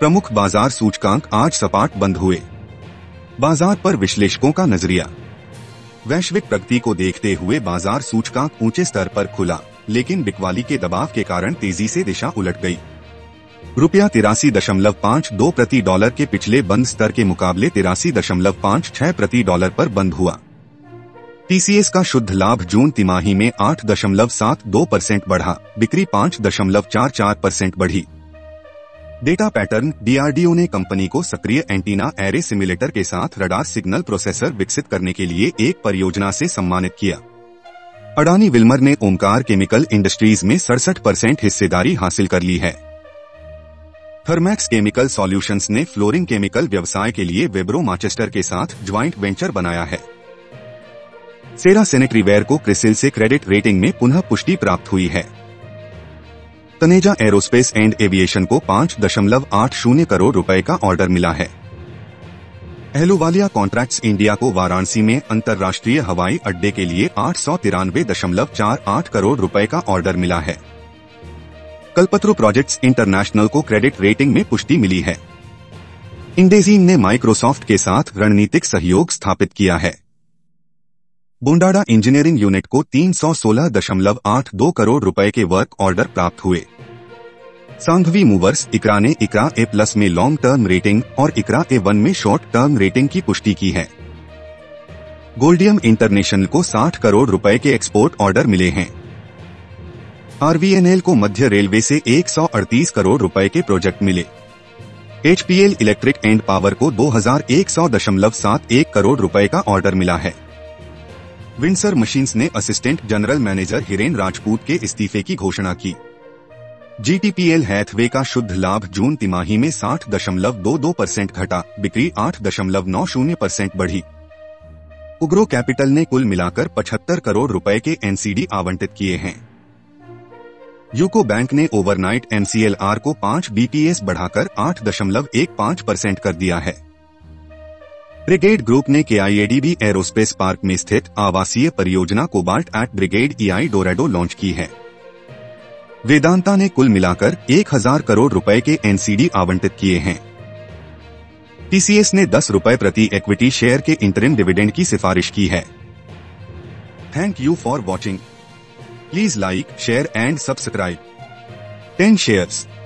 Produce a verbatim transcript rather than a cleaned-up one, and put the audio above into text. प्रमुख बाजार सूचकांक आज सपाट बंद हुए। बाजार पर विश्लेषकों का नजरिया। वैश्विक प्रगति को देखते हुए बाजार सूचकांक ऊंचे स्तर पर खुला, लेकिन बिकवाली के दबाव के कारण तेजी से दिशा उलट गई। रुपया तिरासी दशमलव पाँच दो प्रति डॉलर के पिछले बंद स्तर के मुकाबले तिरासी दशमलव पाँच छह प्रति डॉलर पर बंद हुआ। टीसीएस का शुद्ध लाभ जून तिमाही में आठ दशमलव सात दो परसेंट बढ़ा, बिक्री पाँच दशमलव चार चार परसेंट बढ़ी। Data pattern. डीआरडीओ ने कंपनी को सक्रिय एंटीना एरे सिमुलेटर के साथ रडार सिग्नल प्रोसेसर विकसित करने के लिए एक परियोजना से सम्मानित किया। अडानी विल्मर ने ओमकार केमिकल इंडस्ट्रीज में सड़सठ परसेंट हिस्सेदारी हासिल कर ली है। थर्मैक्स केमिकल सॉल्यूशंस ने फ्लोरिंग केमिकल व्यवसाय के लिए विब्रो मैनचेस्टर के साथ ज्वाइंट वेंचर बनाया है। सेरा सैनिटरी वेयर को क्रिसिल से क्रेडिट रेटिंग में पुनः पुष्टि प्राप्त हुई है। तनेजा एयरोस्पेस एंड एविएशन को पाँच दशमलव आठ शून्य करोड़ रुपए का ऑर्डर मिला है। अहलोवालिया कॉन्ट्रैक्ट्स इंडिया को वाराणसी में अंतर्राष्ट्रीय हवाई अड्डे के लिए आठ सौ तिरानवे दशमलव चार आठ करोड़ रुपए का ऑर्डर मिला है। कल्पत्रु प्रोजेक्ट्स इंटरनेशनल को क्रेडिट रेटिंग में पुष्टि मिली है। इंडसीन ने माइक्रोसॉफ्ट के साथ रणनीतिक सहयोग स्थापित किया है। बोंडाडा इंजीनियरिंग यूनिट को तीन सौ सोलह दशमलव आठ दो करोड़ रुपए के वर्क ऑर्डर प्राप्त हुए। सांघवी मूवर्स। इक्रा ने इक्रा ए प्लस में लॉन्ग टर्म रेटिंग और इक्रा ए वन में शॉर्ट टर्म रेटिंग की पुष्टि की है। गोल्डियम इंटरनेशनल को साठ करोड़ रुपए के एक्सपोर्ट ऑर्डर मिले हैं। आरवीएनएल को मध्य रेलवे से एक सौ अड़तीस करोड़ रुपए के प्रोजेक्ट मिले। एचपीएल इलेक्ट्रिक एंड पावर को दो हज़ार एक सौ दशमलव सात एक करोड़ रुपए का ऑर्डर मिला है। विंडसर मशीन्स ने assistant general manager Hiren Rajput के इस्तीफे की घोषणा की। जीटीपीएल हैथवे का शुद्ध लाभ जून तिमाही में साठ दशमलव दो दो परसेंट घटा, बिक्री आठ दशमलव नौ शून्य परसेंट बढ़ी। उग्रो कैपिटल ने कुल मिलाकर पचहत्तर करोड़ रुपए के एनसीडी आवंटित किए हैं। यूको बैंक ने ओवरनाइट एमसीएलआर को पाँच बीपीएस बढ़ाकर आठ दशमलव एक पाँच परसेंट कर दिया है। ब्रिगेड ग्रुप ने केआईएडीबी एरोस्पेस पार्क में स्थित आवासीय परियोजना को BART eight Brigade El Dorado launch की है। वेदांता ने कुल मिलाकर एक हज़ार करोड़ रुपए के एनसीडी आवंटित किए हैं। टीसीएस ने दस रुपए प्रति इक्विटी शेयर के इंटरिम डिविडेंड की सिफारिश की है। Thank you for watching. Please like, share and subscribe. ten shares.